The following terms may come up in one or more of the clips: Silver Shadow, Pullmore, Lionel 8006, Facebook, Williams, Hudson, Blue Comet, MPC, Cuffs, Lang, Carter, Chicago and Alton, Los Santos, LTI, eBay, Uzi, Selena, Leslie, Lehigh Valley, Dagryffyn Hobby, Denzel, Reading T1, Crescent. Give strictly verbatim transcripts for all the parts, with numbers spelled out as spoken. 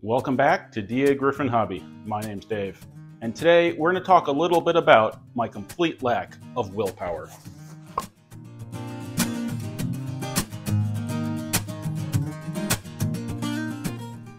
Welcome back to Dagryffyn Hobby. My name's Dave, and today we're going to talk a little bit about my complete lack of willpower.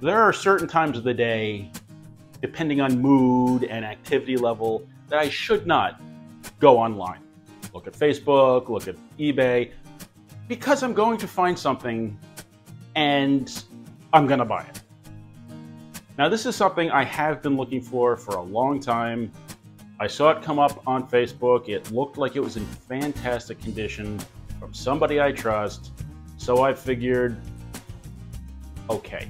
There are certain times of the day, depending on mood and activity level, that I should not go online. Look at Facebook, look at eBay, because I'm going to find something and I'm going to buy it. Now, this is something I have been looking for for a long time. I saw it come up on Facebook. It looked like it was in fantastic condition from somebody I trust. So I figured, okay,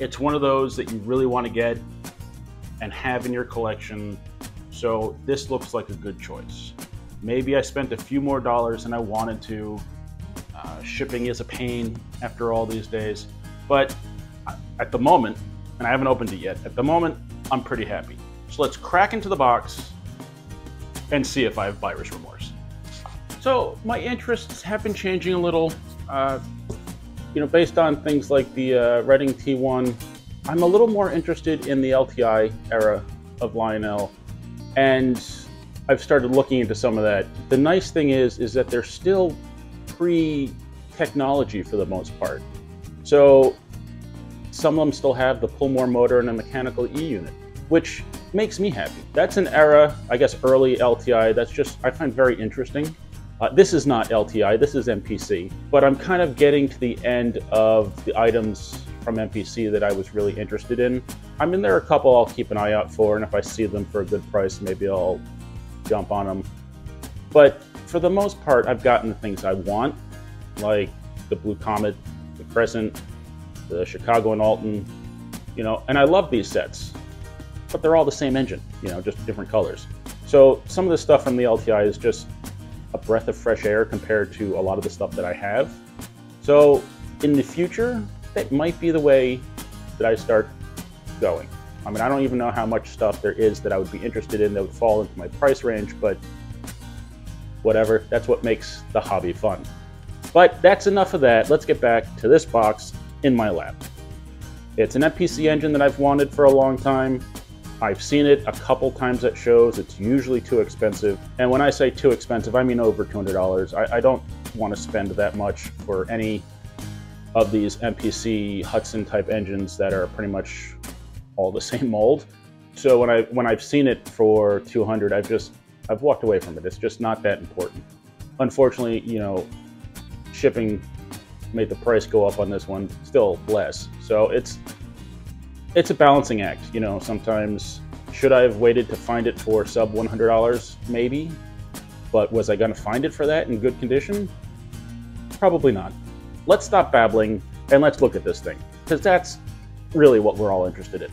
it's one of those that you really want to get and have in your collection. So this looks like a good choice. Maybe I spent a few more dollars than I wanted to. Uh, shipping is a pain after all these days, but at the moment, and I haven't opened it yet. At the moment, I'm pretty happy. So let's crack into the box and see if I have buyer's remorse. So my interests have been changing a little, uh, you know, based on things like the uh, Reading T one. I'm a little more interested in the L T I era of Lionel, and I've started looking into some of that. The nice thing is, is that they're still pre-technology for the most part. So some of them still have the Pullmore motor and a mechanical E unit, which makes me happy. That's an era, I guess, early L T I. That's just, I find very interesting. Uh, this is not L T I, this is M P C, but I'm kind of getting to the end of the items from M P C that I was really interested in. I mean, there are a couple I'll keep an eye out for, and if I see them for a good price, maybe I'll jump on them. But for the most part, I've gotten the things I want, like the Blue Comet, the Crescent, the Chicago and Alton, you know, and I love these sets, but they're all the same engine, you know, just different colors. So some of the stuff from the L T I is just a breath of fresh air compared to a lot of the stuff that I have. So in the future, that might be the way that I start going. I mean, I don't even know how much stuff there is that I would be interested in that would fall into my price range, but whatever, that's what makes the hobby fun. But that's enough of that. Let's get back to this box in my lap. It's an M P C engine that I've wanted for a long time. I've seen it a couple times at shows. It's usually too expensive. And when I say too expensive, I mean over two hundred dollars. I, I don't want to spend that much for any of these M P C Hudson type engines that are pretty much all the same mold. So when, I, when I've seen it for two hundred dollars, I've just, I've walked away from it. It's just not that important. Unfortunately, you know, shipping made the price go up on this one, still less. So it's it's a balancing act, you know. Sometimes should I have waited to find it for sub one hundred dollars? Maybe, but was I gonna find it for that in good condition? Probably not. Let's stop babbling and let's look at this thing, because that's really what we're all interested in.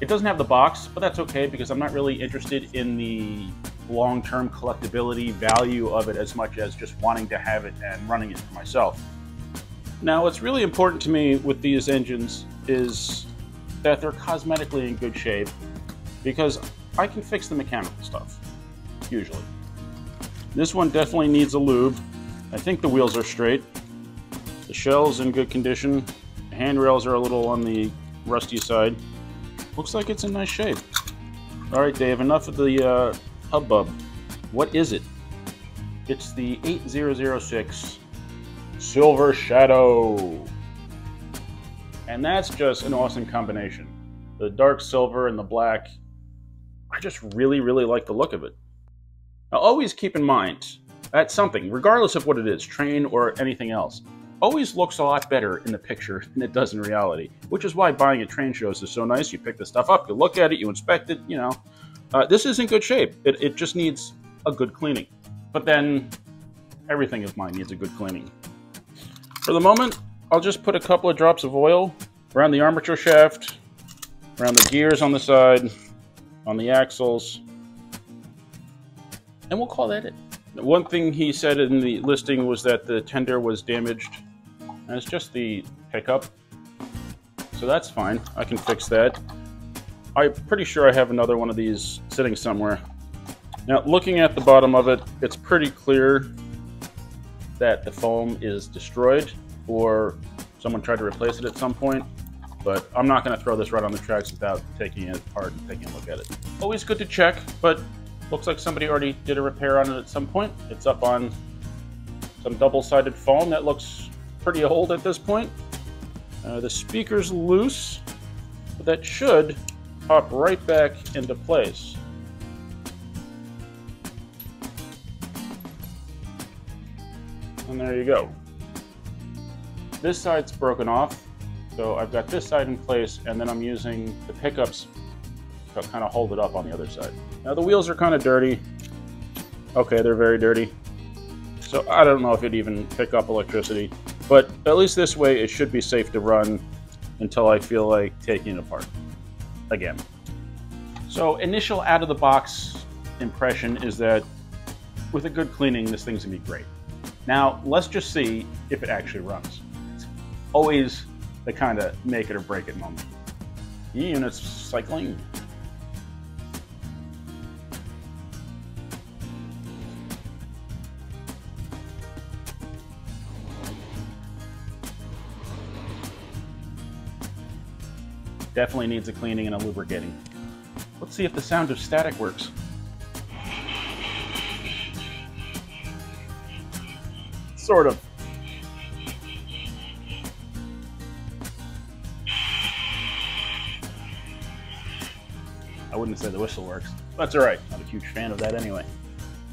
It doesn't have the box, but that's okay, because I'm not really interested in the long-term collectability value of it as much as just wanting to have it and running it for myself. Now, what's really important to me with these engines is that they're cosmetically in good shape, because I can fix the mechanical stuff, usually. This one definitely needs a lube. I think the wheels are straight. The shell's in good condition. The handrails are a little on the rusty side. Looks like it's in nice shape. All right, Dave, enough of the uh, hubbub. What is it? It's the eight thousand six Silver Shadow. And that's just an awesome combination. The dark silver and the black. I just really, really like the look of it. Now, always keep in mind that something, regardless of what it is, train or anything else, always looks a lot better in the picture than it does in reality, which is why buying at train shows is so nice. You pick the stuff up, you look at it, you inspect it, you know. Uh, this is in good shape. It, it just needs a good cleaning. But then everything of mine needs a good cleaning. For the moment, I'll just put a couple of drops of oil around the armature shaft, around the gears on the side, on the axles, and we'll call that it. One thing he said in the listing was that the tender was damaged, and it's just the pickup. So that's fine. I can fix that. I'm pretty sure I have another one of these sitting somewhere. Now, looking at the bottom of it, it's pretty clear that the foam is destroyed or someone tried to replace it at some point. but I'm not going to throw this right on the tracks without taking it apart and taking a look at it. Always good to check, but looks like somebody already did a repair on it at some point. It's up on some double-sided foam that looks pretty old at this point. Uh, the speaker's loose, but that should pop right back into place. And there you go. This side's broken off, so I've got this side in place, and then I'm using the pickups to kind of hold it up on the other side. Now the wheels are kind of dirty. Okay, they're very dirty. So I don't know if it'd even pick up electricity, but at least this way it should be safe to run until I feel like taking it apart again. So initial out of the box impression is that with a good cleaning, this thing's gonna be great. Now let's just see if it actually runs. It's always the kind of make it or break it moment. The unit's cycling. Definitely needs a cleaning and a lubricating. Let's see if the sound of static works. Sort of. I wouldn't say the whistle works. That's all right. Not a huge fan of that anyway.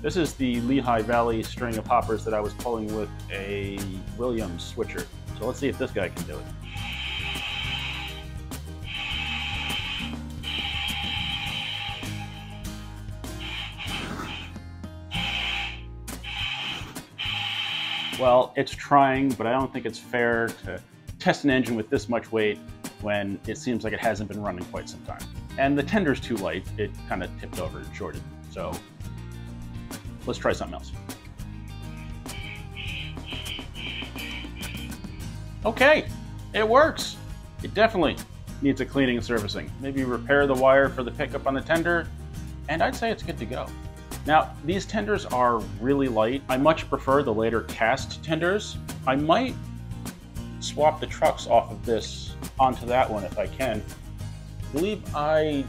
This is the Lehigh Valley string of hoppers that I was pulling with a Williams switcher. So let's see if this guy can do it. Well, it's trying, but I don't think it's fair to test an engine with this much weight when it seems like it hasn't been running quite some time. And the tender's too light. It kind of tipped over and shorted. So let's try something else. Okay, it works. It definitely needs a cleaning and servicing. Maybe repair the wire for the pickup on the tender, and I'd say it's good to go. Now, these tenders are really light. I much prefer the later cast tenders. I might swap the trucks off of this onto that one if I can. I believe I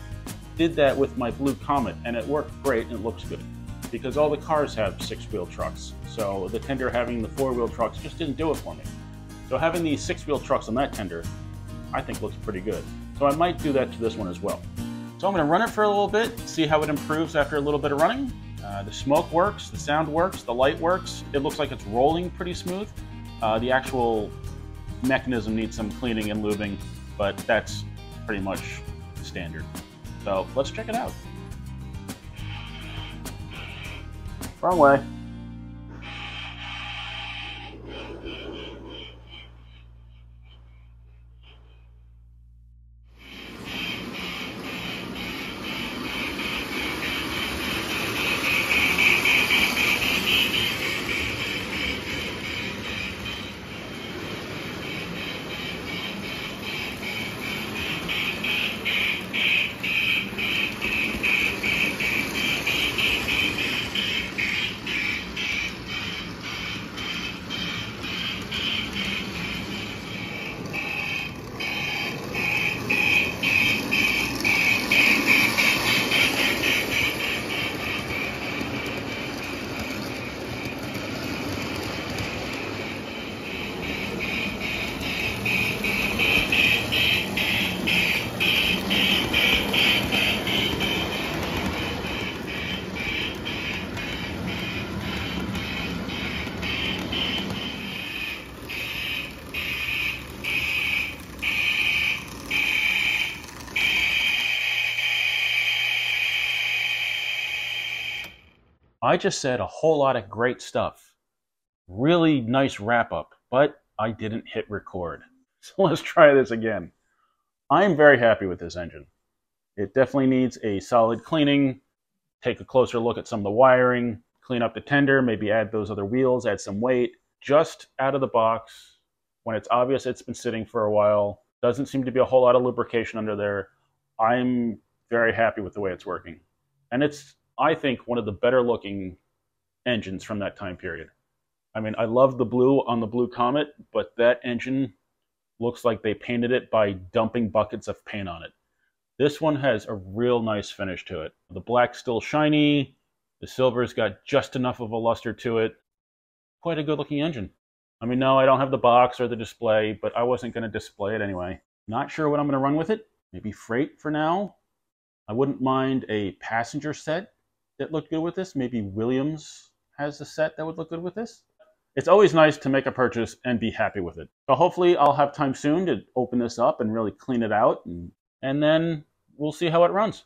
did that with my Blue Comet, and it worked great and it looks good because all the cars have six-wheel trucks. So the tender having the four-wheel trucks just didn't do it for me. So having the six-wheel trucks on that tender, I think looks pretty good. So I might do that to this one as well. So I'm gonna run it for a little bit, see how it improves after a little bit of running. Uh, the smoke works, the sound works, the light works. It looks like it's rolling pretty smooth. Uh, the actual mechanism needs some cleaning and lubing, but that's pretty much standard. So let's check it out. Wrong way. I just said a whole lot of great stuff. Really nice wrap up, but I didn't hit record. So let's try this again. I'm very happy with this engine. It definitely needs a solid cleaning, take a closer look at some of the wiring, clean up the tender, maybe add those other wheels, add some weight. Just out of the box, when it's obvious it's been sitting for a while, doesn't seem to be a whole lot of lubrication under there. I'm very happy with the way it's working. And it's, I think, one of the better looking engines from that time period. I mean, I love the blue on the Blue Comet, but that engine looks like they painted it by dumping buckets of paint on it. This one has a real nice finish to it. The black's still shiny. The silver's got just enough of a luster to it. Quite a good-looking engine. I mean, no, I don't have the box or the display, but I wasn't going to display it anyway. Not sure what I'm going to run with it. Maybe freight for now. I wouldn't mind a passenger set that looked good with this. Maybe Williams has a set that would look good with this. It's always nice to make a purchase and be happy with it. So hopefully I'll have time soon to open this up and really clean it out, and, and then we'll see how it runs.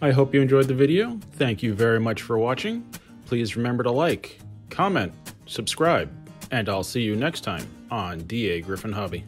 I hope you enjoyed the video. Thank you very much for watching. Please remember to like, comment, subscribe, and I'll see you next time on Dagryffyn Hobby.